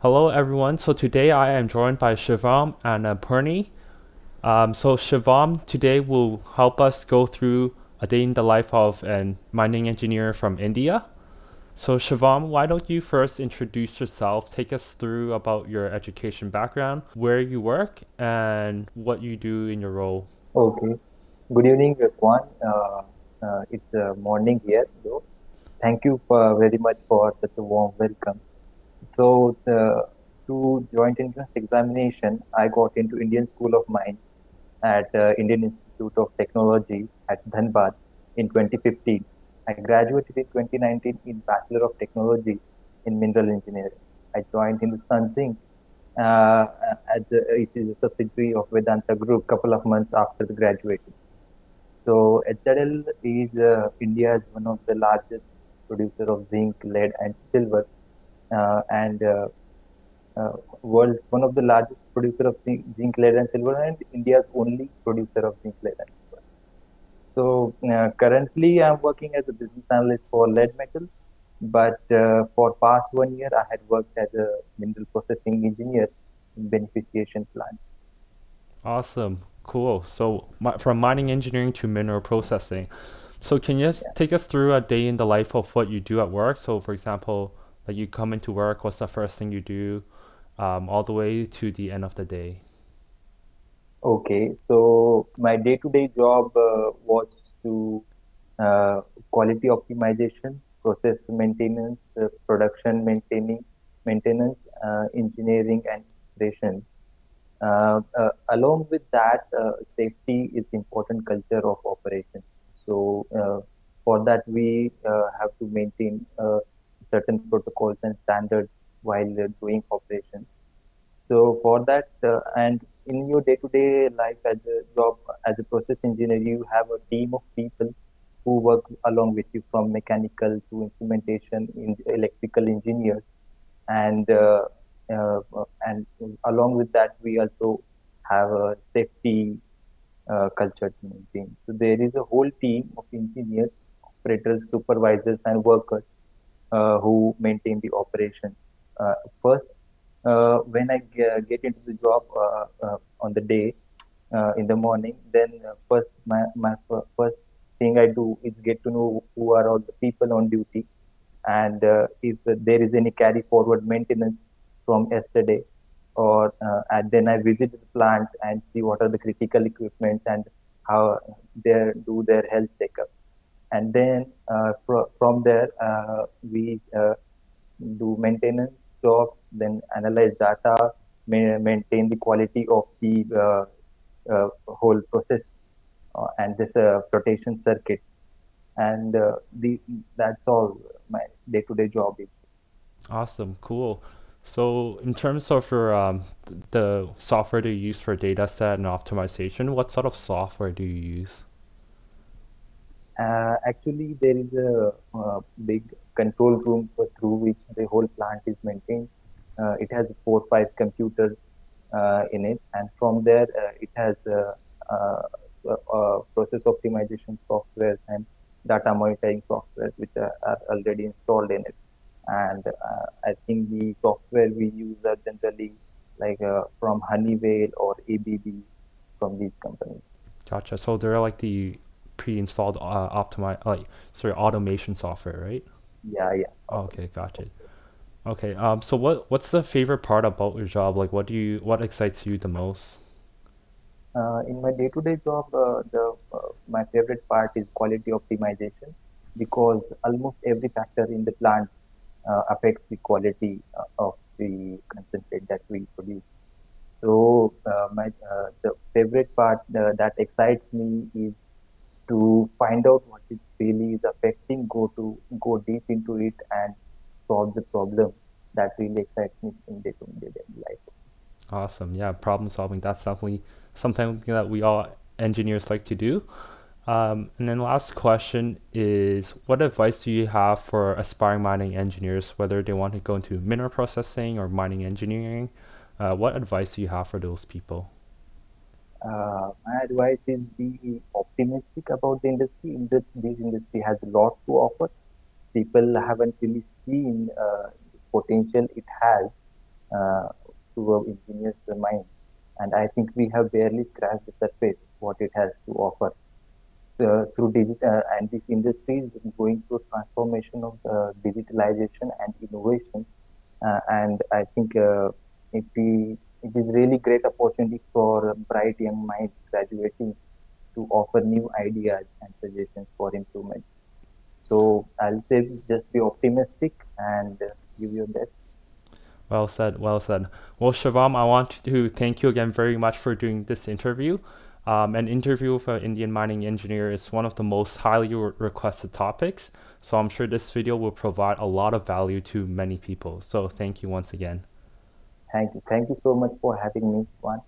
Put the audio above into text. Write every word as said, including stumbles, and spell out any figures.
Hello everyone, so today I am joined by Shivam Annapurne. Um, so Shivam today will help us go through a day in the life of a mining engineer from India. So Shivam, why don't you first introduce yourself, take us through about your education background, where you work, and what you do in your role. Okay, good evening everyone. Uh, uh, it's uh, morning here, so thank you for, very much for such a warm welcome. So, the, to joint entrance examination, I got into Indian School of Mines at uh, Indian Institute of Technology at Dhanbad in twenty fifteen. I graduated in twenty nineteen in Bachelor of Technology in Mineral Engineering. I joined Hindustan Zinc, uh, as a, it is a subsidiary of Vedanta Group, a couple of months after the graduation. So, H Z L is uh, India is one of the largest producer of zinc, lead, and silver. Uh, and uh, uh, world one of the largest producer of zinc, zinc, lead and silver, and India's only producer of zinc, lead and silver. So uh, currently I'm working as a business analyst for lead metal, but uh, for past one year I had worked as a mineral processing engineer in beneficiation plant. Awesome, cool. So my, from mining engineering to mineral processing. So can you yeah. take us through a day in the life of what you do at work? So for example, like you come into work, what's the first thing you do, um, all the way to the end of the day? Okay, so my day-to-day job uh, was to uh, quality optimization, process maintenance, uh, production maintaining, maintenance, uh, engineering and operation. Uh, uh, along with that, uh, safety is important culture of operations. So uh, for that, we uh, have to maintain uh, certain protocols and standards while uh, doing operations. So for that, uh, and in your day-to-day life as a job, as a process engineer, you have a team of people who work along with you, from mechanical to instrumentation, in electrical engineers, and uh, uh, and along with that, we also have a safety uh, culture to maintain. So there is a whole team of engineers, operators, supervisors, and workers Uh, who maintain the operation. Uh, first, uh, when I get into the job uh, uh, on the day, uh, in the morning, then first my, my first thing I do is get to know who are all the people on duty, and uh, if there is any carry forward maintenance from yesterday, or uh, and then I visit the plant and see what are the critical equipment and how they do their health checkup. And then uh, fr from there, uh, we uh, do maintenance jobs, then analyze data, ma maintain the quality of the uh, uh, whole process uh, and this uh, flotation circuit. And uh, the, that's all my day-to-day job is. Awesome, cool. So in terms of your, um, the software that you use for data set and optimization, what sort of software do you use? Uh, actually, there is a uh, big control room for, through which the whole plant is maintained. Uh, it has four or five computers uh, in it, and from there uh, it has uh, uh, uh, process optimization software and data monitoring software which are, are already installed in it. And uh, I think the software we use are generally like uh, from Honeywell or A B B, from these companies. Gotcha. So they're like the pre-installed uh, optimize like sorry automation software, right? Yeah, yeah. Okay, gotcha. Okay, um, so what what's the favorite part about your job? Like, what do you what excites you the most? Uh, in my day-to-day job, uh, the uh, my favorite part is quality optimization, because almost every factor in the plant uh, affects the quality uh, of the concentrate that we produce. So uh, my uh, the favorite part uh, that excites me is to find out what it really is affecting, go to go deep into it and solve the problem. That really excites me in day-to-day life. Awesome, yeah, problem solving. That's definitely something that we all engineers like to do. Um, and then last question is, what advice do you have for aspiring mining engineers, whether they want to go into mineral processing or mining engineering? Uh, what advice do you have for those people? Uh, my advice is be optimistic about the industry. This, this industry has a lot to offer. People haven't really seen uh, the potential it has, uh, to an engineer's mind. And I think we have barely scratched the surface what it has to offer. Uh, through digital, and this industry is going through transformation of uh, digitalization and innovation. Uh, and I think uh, it, be, it is really great opportunity for bright young minds graduating to offer new ideas and suggestions for improvements. So I'll say just be optimistic and uh, give your best. Well said, well said. Well, Shivam, I want to thank you again very much for doing this interview. Um, an interview with an Indian mining engineer is one of the most highly re requested topics, so I'm sure this video will provide a lot of value to many people. So thank you once again. Thank you. Thank you so much for having me, Juan.